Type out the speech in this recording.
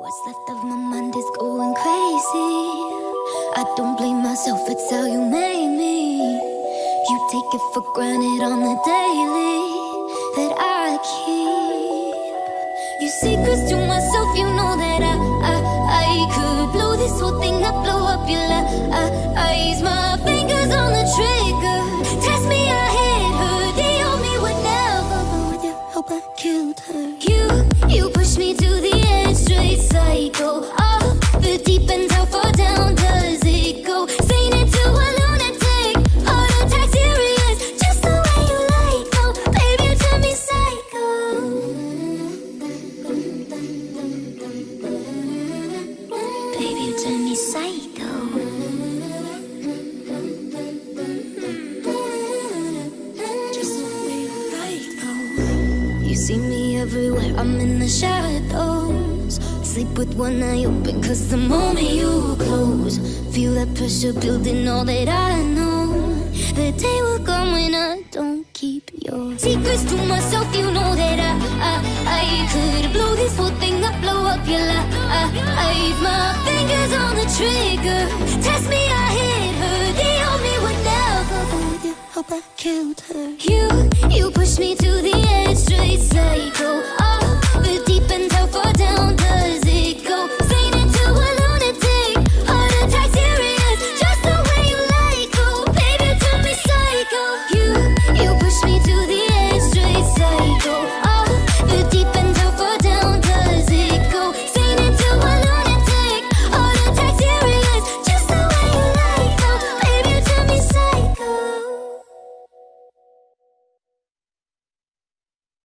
What's left of my mind is going crazy. I don't blame myself, it's how you made me. You take it for granted on the daily that I keep your secrets to myself. You know that I could blow this whole thing up, blow up your lies. My fingers on the trigger, test me, I hit her. They owe me would never, but with your help I killed her. You pushed me to the edge, straight psycho. Off the deep end, how far down does it go? Sane into a lunatic, heart attack serious. Just the way you like, oh, baby, you turn me psycho. Baby, you turn me psycho. See me everywhere, I'm in the shadows. Sleep with one eye open, cause the moment you close, feel that pressure building, all that I know. The day will come when I don't keep your secrets to myself. You know that I could blow this whole thing up, blow up your life. I have my fingers on the trigger, test me, I hit her. They owe me would never, but with your help I killed her. You